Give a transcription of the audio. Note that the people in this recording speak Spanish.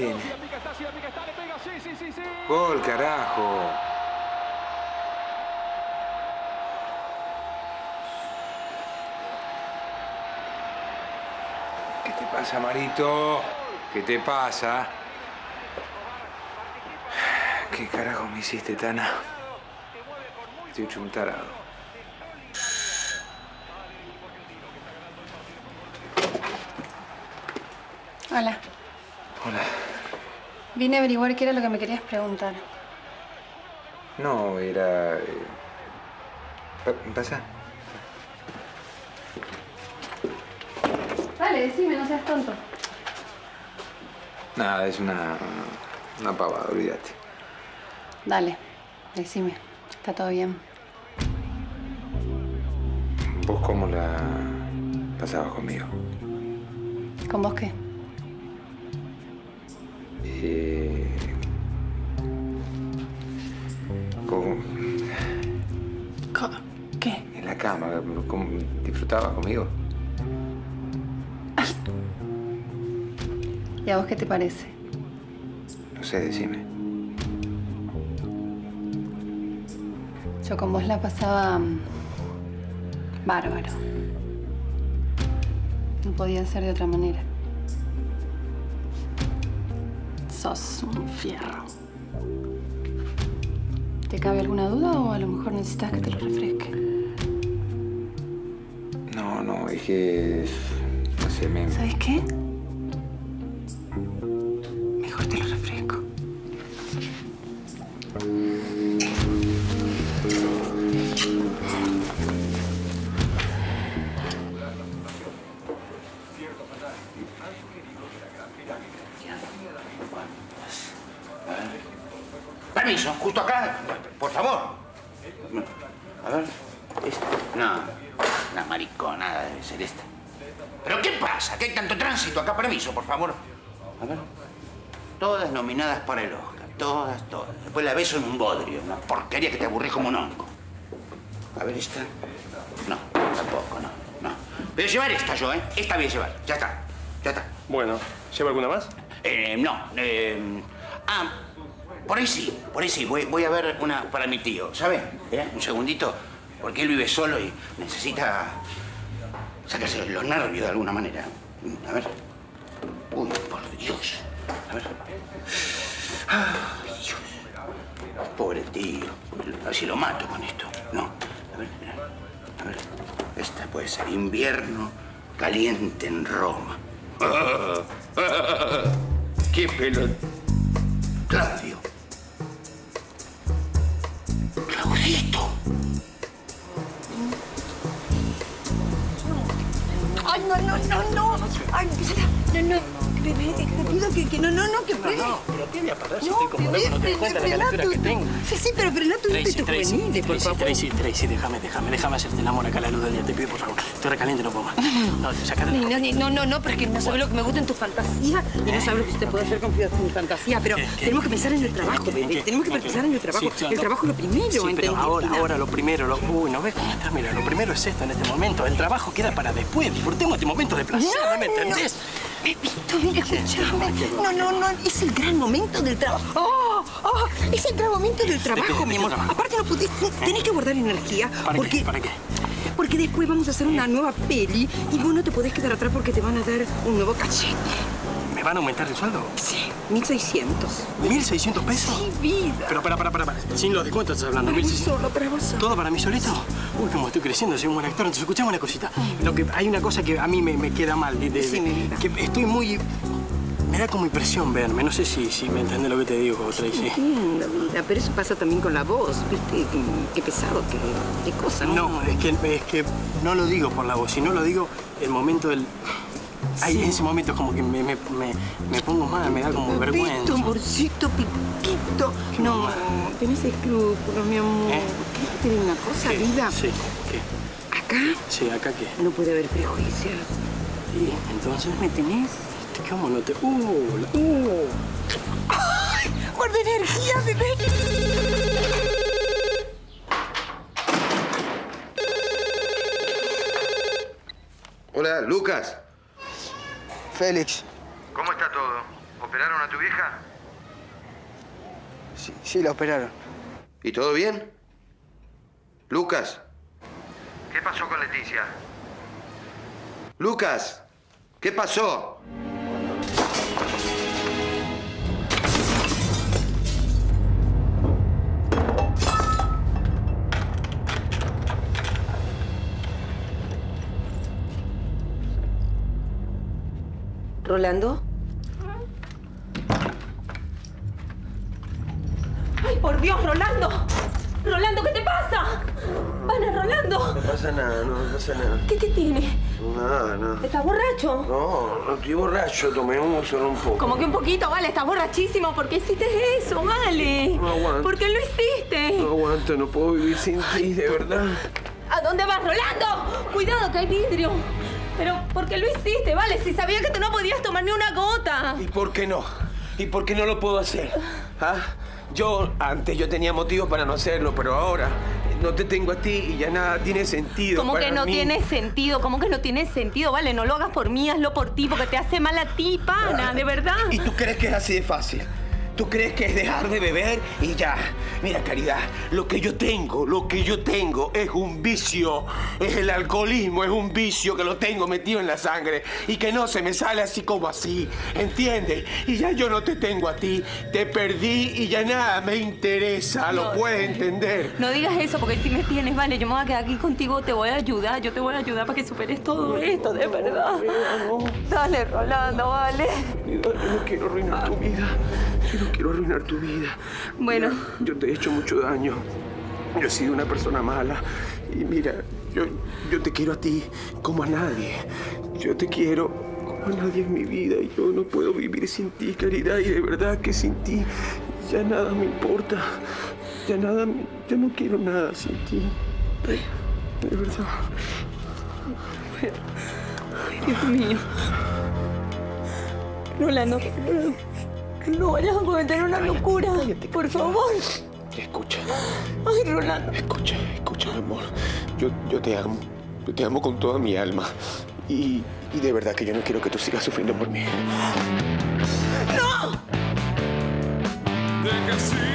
viene. Gol, carajo. ¿Qué te pasa, Marito? ¿Qué te pasa? ¿Qué carajo me hiciste, Tana? Estoy hecho un tarado. Hola. Hola. Vine a averiguar qué era lo que me querías preguntar. No, era... ¿Pasa? Dale, decime, no seas tonto. Nada, es una pavada, olvídate. Dale, decime. ¿Está todo bien? ¿Vos cómo la pasabas conmigo? ¿Con vos qué? ¿Qué? En la cama. ¿Disfrutabas conmigo? ¿Y a vos qué te parece? No sé, decime. Yo con vos la pasaba... bárbaro. No podía ser de otra manera. Sos un fierro. ¿Te cabe alguna duda o a lo mejor necesitas que te lo refresque? No, no, es que... no sé, me... ¿Sabes qué? Mejor te lo refresco. Permiso, justo acá, por favor. A ver, esta. No, una mariconada debe ser esta. ¿Pero qué pasa? ¿Qué hay tanto tránsito acá? Permiso, por favor. A ver. Todas nominadas para el Oscar, todas, todas. Después la beso en un bodrio, una porquería que te aburrís como un hongo. A ver, esta. No, tampoco, no, no. Voy a llevar esta yo, ¿eh? Esta voy a llevar, ya está, ya está. Bueno, ¿lleva alguna más? No. Por ahí sí, voy a ver una para mi tío, ¿sabes? Un segundito, porque él vive solo y necesita sacarse los nervios de alguna manera. A ver. Uy, por Dios. A ver. Ay, Dios. Pobre tío. A ver si lo mato con esto. No. A ver. A ver. Esta puede ser invierno caliente en Roma. ¡Qué pelota! Claudio. Claudito. Ay, no. Ay, te pido que no, que frenes. No, pero ¿qué voy a parar si estoy como loco? No te das cuenta la calentura que tengo. Sí, pero tú no te juveniles, por favor. Tracy, déjame hacerte el amor acá a la luz del día. Te pido, por favor. Estoy recaliente, no puedo más. No, porque no sabes lo que me gusta en tu fantasía y no sabes lo que te puedo hacer confiar en mi fantasía. Pero tenemos que pensar en el trabajo, bebé. Tenemos que pensar en el trabajo. El trabajo es lo primero, ¿entendés? Sí, pero ahora lo primero... Uy, ¿no ves cómo estás? Mira, lo primero es esto en este momento. El trabajo queda para después. Disfrutemos este momento de placer, ¿me entendés? Bebito, mira, escuchame. No, es el gran momento del trabajo. Es el gran momento del trabajo, mi amor. Aparte no podés, tenés que guardar energía. ¿Para qué? Porque después vamos a hacer una nueva peli y vos no te podés quedar atrás porque te van a dar un nuevo cachete. ¿Me van a aumentar el sueldo? Sí, 1.600. ¿1.600 pesos? Sí, vida. Pero para. Sin los descuentos estás hablando. Para mí solo, para vos solo. ¿Todo para mí solito? Uy, como estoy creciendo, soy un buen actor. Entonces, escuchame una cosita. Hay una cosa que a mí me queda mal. Sí, mi vida. Que estoy muy... Me da como impresión verme. No sé si me entiendes lo que te digo, Tracy. Entiendo, vida. Pero eso pasa también con la voz. ¿Viste? Qué pesado, qué cosa, ¿no? No, es que no lo digo por la voz. Si no lo digo, el momento del... Ay, sí. En ese momento es como que me pongo mal, me da como vergüenza. Amorcito, piquito. No, tenés escrúpulos, mi amor. ¿Qué te digo una cosa, vida? Sí, ¿qué? ¿Acá? Sí, ¿acá qué? No puede haber prejuicios. Sí, entonces... ¿Me tenés? ¿Cómo no te...? ¡Ay! ¡Guarda energía, bebé! Hola, Lucas. Félix. ¿Cómo está todo? ¿Operaron a tu vieja? Sí, la operaron. ¿Y todo bien? Lucas. ¿Qué pasó con Leticia? Lucas, ¿qué pasó? ¿Rolando? ¡Ay, por Dios, Rolando! ¡Rolando, qué te pasa! ¡Pana, Rolando! No pasa nada, ¿Qué te tiene? Nada, ¿Estás borracho? No, no estoy borracho. Tomé uno solo un poco. Como que un poquito, vale. Estás borrachísimo. ¿Por qué hiciste eso, vale? No aguanto. ¿Por qué lo hiciste? No aguanto. No puedo vivir sin ti, de verdad. ¿A dónde vas, Rolando? Cuidado, que hay vidrio. Pero, ¿por qué lo hiciste, vale? Si sabía que tú no podías tomar ni una gota. ¿Y por qué no? ¿Y por qué no lo puedo hacer? ¿Ah? Antes yo tenía motivos para no hacerlo, pero ahora no te tengo a ti y ya nada tiene sentido. ¿Cómo que no tiene sentido? ¿Cómo que no tiene sentido? Vale, no lo hagas por mí, hazlo por ti, porque te hace mal a ti, pana, de verdad. ¿Y tú crees que es así de fácil? ¿Tú crees que es dejar de beber y ya? Mira, Caridad, lo que yo tengo es un vicio. Es el alcoholismo, es un vicio que lo tengo metido en la sangre y que no se me sale así como así, ¿entiendes? Y ya yo no te tengo a ti, te perdí y ya nada me interesa, no, ¿lo puedes entender? No digas eso porque si me tienes, vale, yo me voy a quedar aquí contigo, te voy a ayudar, yo te voy a ayudar para que superes todo esto, de verdad. No. Dale, Rolando, vale. No quiero arruinar tu vida. No quiero arruinar tu vida. Bueno. Mira, yo te he hecho mucho daño. Yo he sido una persona mala. Y mira, yo te quiero a ti como a nadie. Yo te quiero como a nadie en mi vida. Yo no puedo vivir sin ti, Caridad. Y de verdad que sin ti ya nada me importa. Ya no quiero nada sin ti. De verdad. Bueno. Dios mío. Rolando, no vayas a cometer una locura. Cállate, por favor. Escucha. Ay, Rolando. Escucha, mi amor. Yo te amo. Yo te amo con toda mi alma. Y de verdad que yo no quiero que tú sigas sufriendo por mí. ¡No!